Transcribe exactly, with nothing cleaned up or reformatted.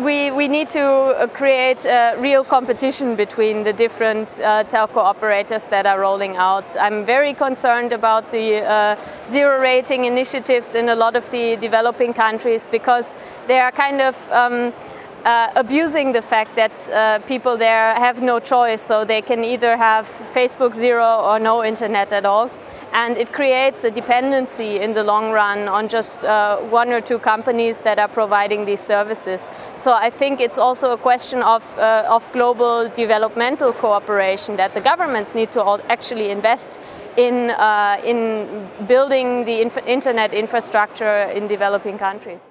we, we need to create a real competition between the different uh, telco operators that are rolling out. I'm very concerned about the uh, zero rating initiatives in a lot of the developing countries, because they are kind of um, Uh, abusing the fact that uh, people there have no choice, so they can either have Facebook zero or no internet at all. And it creates a dependency in the long run on just uh, one or two companies that are providing these services. So I think it's also a question of, uh, of global developmental cooperation, that the governments need to all actually invest in, uh, in building the inf- internet infrastructure in developing countries.